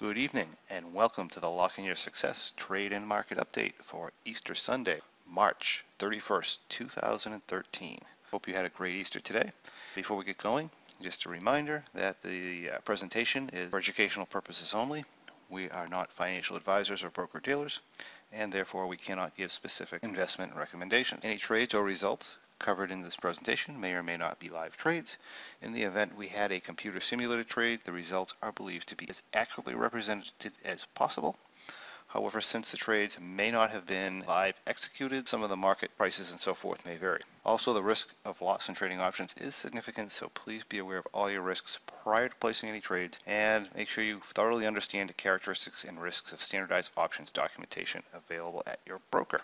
Good evening and welcome to the Lock in Your Success Trade and Market Update for Easter Sunday, March 31st, 2013. Hope you had a great Easter today. Before we get going, just a reminder that the presentation is for educational purposes only. We are not financial advisors or broker-dealers, and therefore we cannot give specific investment recommendations. Any trades or results covered in this presentation may or may not be live trades. In the event we had a computer simulated trade, the results are believed to be as accurately represented as possible. However, since the trades may not have been live executed, some of the market prices and so forth may vary. Also, the risk of loss in trading options is significant, so please be aware of all your risks prior to placing any trades, and make sure you thoroughly understand the characteristics and risks of standardized options documentation available at your broker.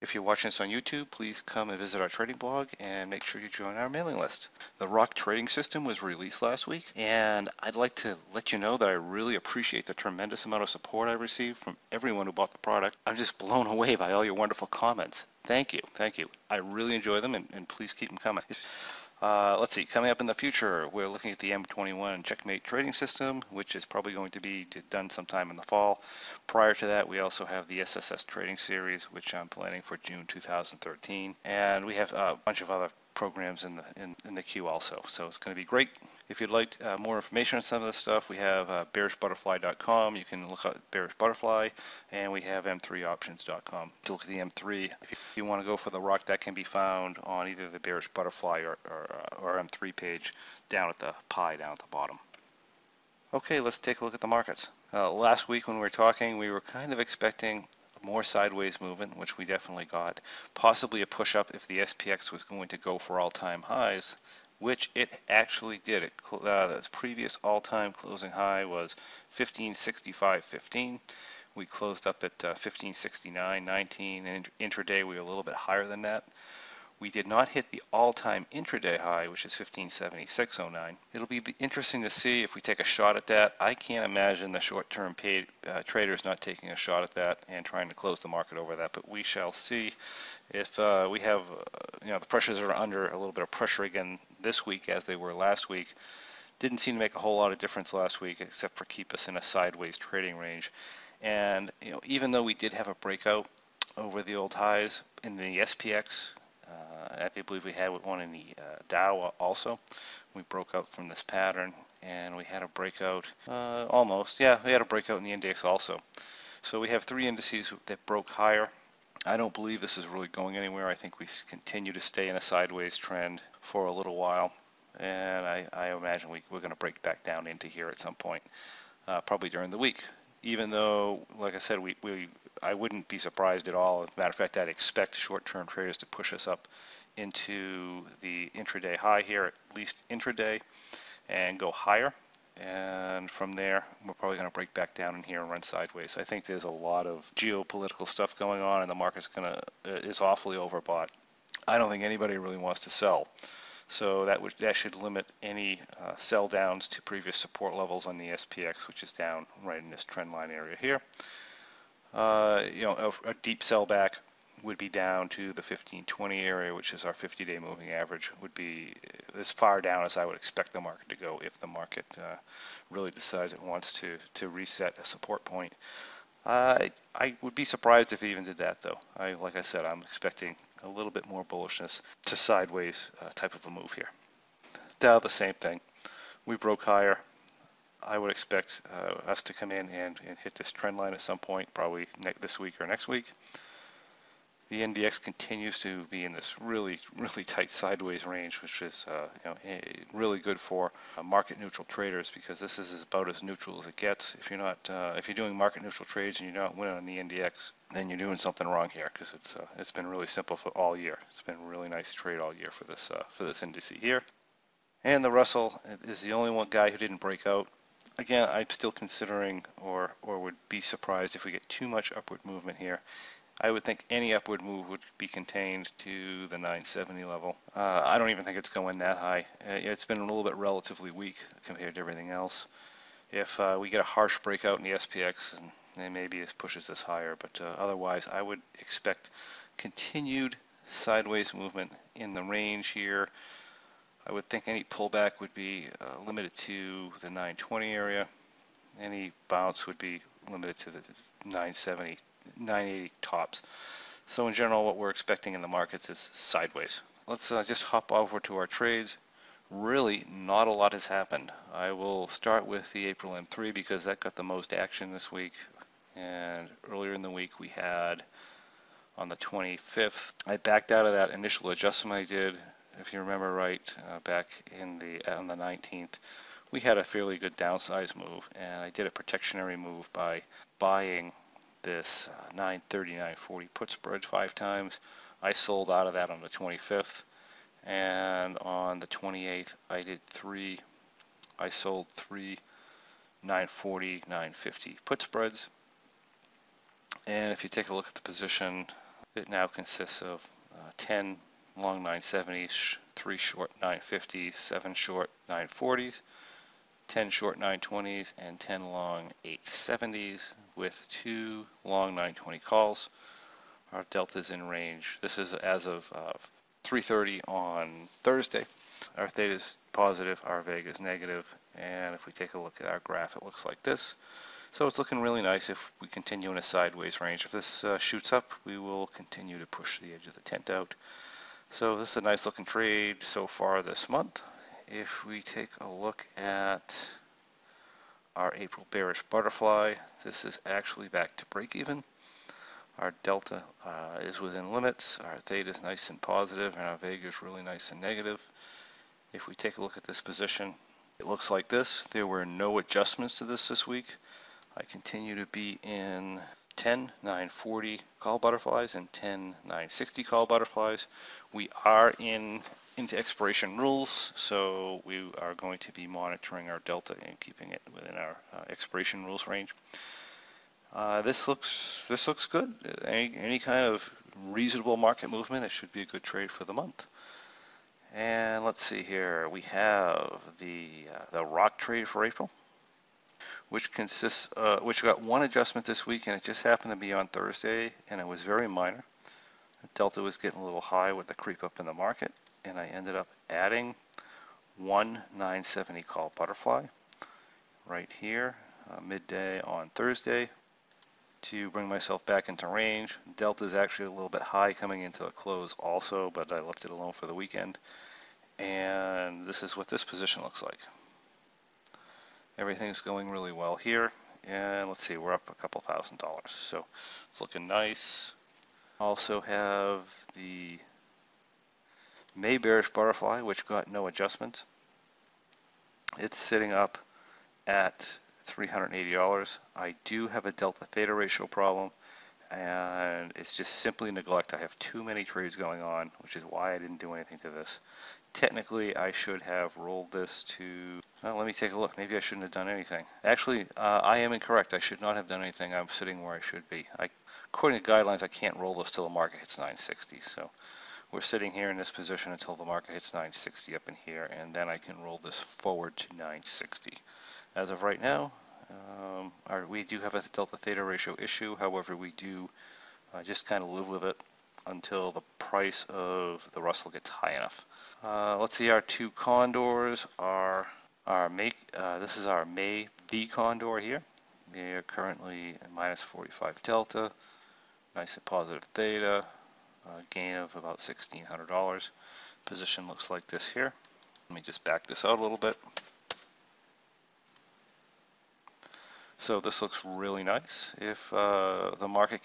If you're watching this on YouTube, please come and visit our trading blog and make sure you join our mailing list. The ROCK trading system was released last week, and I'd like to let you know that I really appreciate the tremendous amount of support I received from everyone who bought the product. I'm just blown away by all your wonderful comments. Thank you. Thank you. I really enjoy them, and please keep them coming. Let's see, coming up in the future, we're looking at the M21 Checkmate Trading System, which is probably going to be done sometime in the fall. Prior to that, we also have the SSS Trading Series, which I'm planning for June 2013. And we have a bunch of other programs in the queue also. So it's going to be great. If you'd like more information on some of this stuff, we have bearishbutterfly.com. You can look up Bearish Butterfly, and we have m3options.com to look at the M3. If you want to go for the rock, that can be found on either the Bearish Butterfly or M3 page down at the pie down at the bottom. Okay, let's take a look at the markets. Last week when we were talking, we were kind of expecting more sideways movement, which we definitely got, possibly a push up if the SPX was going to go for all-time highs, which it actually did. The previous all-time closing high was 1565.15. We closed up at 1569.19, and intraday we were a little bit higher than that. We did not hit the all-time intraday high, which is 1576.09. It'll be interesting to see if we take a shot at that. I can't imagine the short-term traders not taking a shot at that and trying to close the market over that. But we shall see if we have, the pressures are under a little bit of pressure again this week as they were last week. Didn't seem to make a whole lot of difference last week except for keep us in a sideways trading range. And even though we did have a breakout over the old highs in the SPX. I believe we had one in the Dow also. We broke out from this pattern, and we had a breakout almost. Yeah, we had a breakout in the NDX also. So we have three indices that broke higher. I don't believe this is really going anywhere. I think we continue to stay in a sideways trend for a little while, and I imagine we're going to break back down into here at some point, probably during the week. Even though, like I said, I wouldn't be surprised at all. As a matter of fact, I'd expect short-term traders to push us up into the intraday high here, at least intraday, and go higher. And from there, we're probably going to break back down in here and run sideways. I think there's a lot of geopolitical stuff going on, and the market's is awfully overbought. I don't think anybody really wants to sell. So that should limit any sell downs to previous support levels on the SPX, which is down right in this trend line area here. A deep sell back would be down to the 1520 area, which is our 50-day moving average, would be as far down as I would expect the market to go if the market really decides it wants to reset a support point. I would be surprised if it even did that, though. Like I said, I'm expecting a little bit more bullishness to sideways type of a move here. Dow, the same thing. We broke higher. I would expect us to come in and hit this trend line at some point, probably this week or next week. The NDX continues to be in this really, really tight sideways range, which is really good for market-neutral traders, because this is about as neutral as it gets. If you're not, if you're doing market-neutral trades and you're not winning on the NDX, then you're doing something wrong here, because it's been really simple for all year. It's been a really nice trade all year for this NDC here. And the Russell is the only one guy who didn't break out. Again, I'm still considering or would be surprised if we get too much upward movement here. I would think any upward move would be contained to the 970 level. I don't even think it's going that high. It's been a little bit relatively weak compared to everything else. If we get a harsh breakout in the SPX, and maybe it pushes this higher, but otherwise I would expect continued sideways movement in the range here. I would think any pullback would be limited to the 920 area. any bounce would be limited to the 970, 980 tops. So in general, what we're expecting in the markets is sideways. Let's just hop over to our trades. Really, not a lot has happened. I will start with the April M3 because that got the most action this week. And earlier in the week, we had on the 25th, I backed out of that initial adjustment I did. If you remember right, back in on the 19th, we had a fairly good downsize move, and I did a protectionary move by buying this 939.40 put spread 5 times. I sold out of that on the 25th, and on the 28th, I did three. I sold three 940, 950 put spreads, and if you take a look at the position, it now consists of 10. Long 970s, 3 short 950s, 7 short 940s, 10 short 920s, and 10 long 870s with 2 long 920 calls. Our delta's in range. This is as of 3:30 on Thursday. Our theta's positive, our vega's negative, and if we take a look at our graph, it looks like this. So it's looking really nice if we continue in a sideways range. If this shoots up, we will continue to push the edge of the tent out. So this is a nice looking trade so far this month. If we take a look at our April bearish butterfly, this is actually back to break even. Our delta is within limits, our theta is nice and positive, and our vega is really nice and negative. If we take a look at this position, it looks like this. There were no adjustments to this week. I continue to be in 10 940 call butterflies and 10 960 call butterflies. We are into expiration rules, so we are going to be monitoring our delta and keeping it within our expiration rules range. This looks good. Any kind of reasonable market movement, it should be a good trade for the month. And let's see here. We have the ROCK trade for April, which got one adjustment this week, and it just happened to be on Thursday, and it was very minor. The delta was getting a little high with the creep up in the market, and I ended up adding one 970 call butterfly right here, midday on Thursday, to bring myself back into range. Delta is actually a little bit high coming into the close also, but I left it alone for the weekend. And this is what this position looks like. Everything's going really well here, and let's see, we're up a couple $1,000, so it's looking nice. Also have the May bearish butterfly, which got no adjustment. It's sitting up at $380. I do have a delta theta ratio problem, and it's just simply neglect. I have too many trades going on, which is why I didn't do anything to this. Technically, I should have rolled this to... Well, let me take a look. Maybe I shouldn't have done anything. Actually, I am incorrect. I should not have done anything. I'm sitting where I should be. According to guidelines, I can't roll this till the market hits 960. So we're sitting here in this position until the market hits 960 up in here, and then I can roll this forward to 960. As of right now, we do have a delta theta ratio issue. However, we do just kind of live with it until the price of the Russell gets high enough. Let's see, our two condors are this is our May B condor here. They're currently minus 45 delta, nice and positive theta, gain of about $1,600. Position looks like this here. Let me just back this out a little bit. So this looks really nice. If the market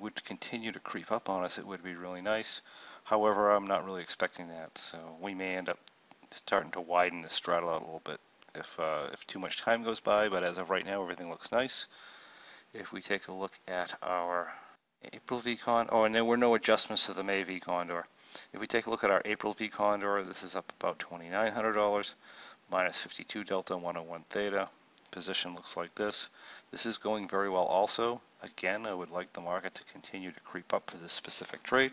would continue to creep up on us, it would be really nice. However, I'm not really expecting that, so we may end up starting to widen the straddle out a little bit if too much time goes by, but as of right now, everything looks nice. If we take a look at our April V-Condor, oh, and there were no adjustments to the May V-Condor. If we take a look at our April V-Condor, this is up about $2,900, minus 52 delta, 101 theta. Position looks like this. This is going very well also. Again, I would like the market to continue to creep up for this specific trade.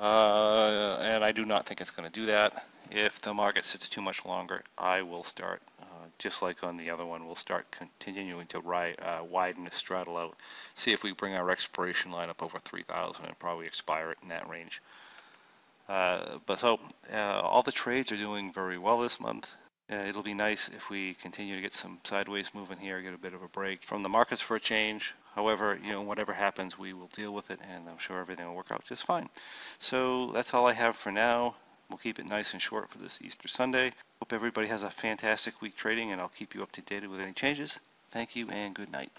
And I do not think it's going to do that. If the market sits too much longer, I will start, just like on the other one, we'll start continuing to widen the straddle out. See if we bring our expiration line up over 3,000 and probably expire it in that range. All the trades are doing very well this month. It'll be nice if we continue to get some sideways movement here, get a bit of a break from the markets for a change. However, you know, whatever happens, we will deal with it, and I'm sure everything will work out just fine. So that's all I have for now. We'll keep it nice and short for this Easter Sunday. Hope everybody has a fantastic week trading, and I'll keep you up to date with any changes. Thank you, and good night.